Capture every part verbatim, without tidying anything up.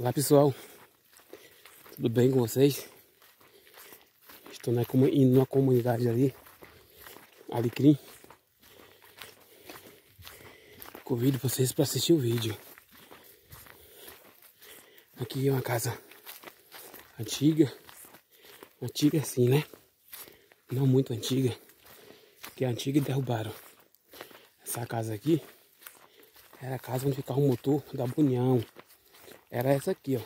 Olá pessoal, tudo bem com vocês? Estou na, indo na comunidade ali, Alecrim. Convido vocês para assistir o vídeo. Aqui é uma casa antiga, antiga assim, né? Não muito antiga, que é antiga e derrubaram. Essa casa aqui era a casa onde ficava o motor da Bunhão. Era essa aqui, ó.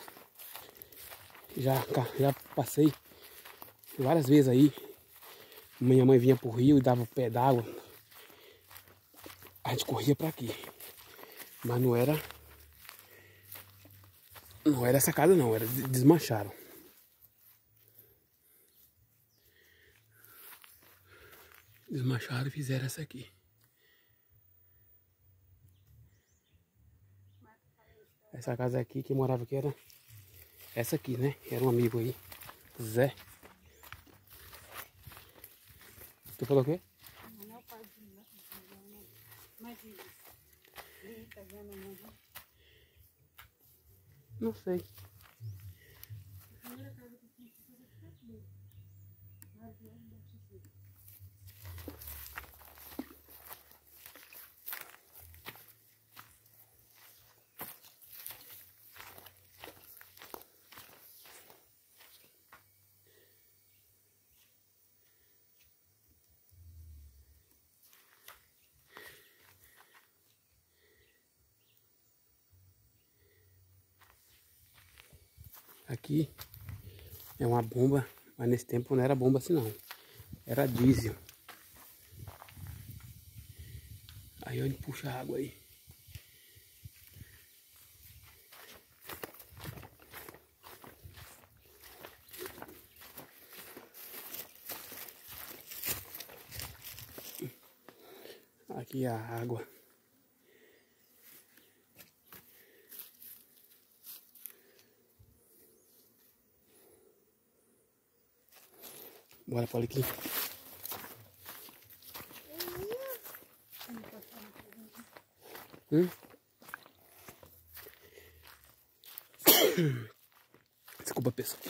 Já, já passei várias vezes aí. Minha mãe vinha pro rio e dava pé d'água. A gente corria pra aqui. Mas não era... Não era essa casa não, era desmancharam. Desmancharam e fizeram essa aqui. Essa casa aqui, quem morava aqui era essa aqui, né? Era um amigo aí, Zé. Tu falou o quê? Não sei. Aqui é uma bomba, mas nesse tempo não era bomba assim não, era diesel. Aí onde puxa a água aí. Aqui é a água. Bora para aqui. Hum? Desculpa, pessoal.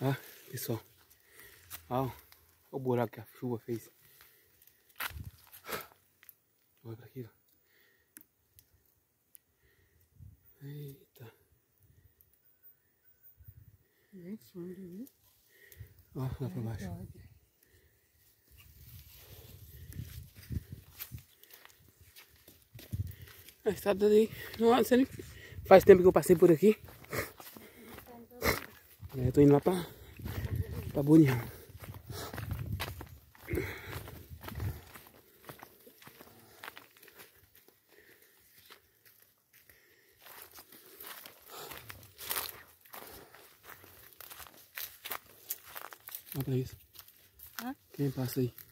Ah, pessoal. Ah, olha o buraco que a chuva fez. Olha para aqui. Ó. Eita. Bem fundo, viu? Ó, lá pra baixo. A estrada ali. Nossa, faz tempo que eu passei por aqui. É, eu tô indo lá pra, pra Bunhão. Olha pra isso. Ah? Quem passa aí?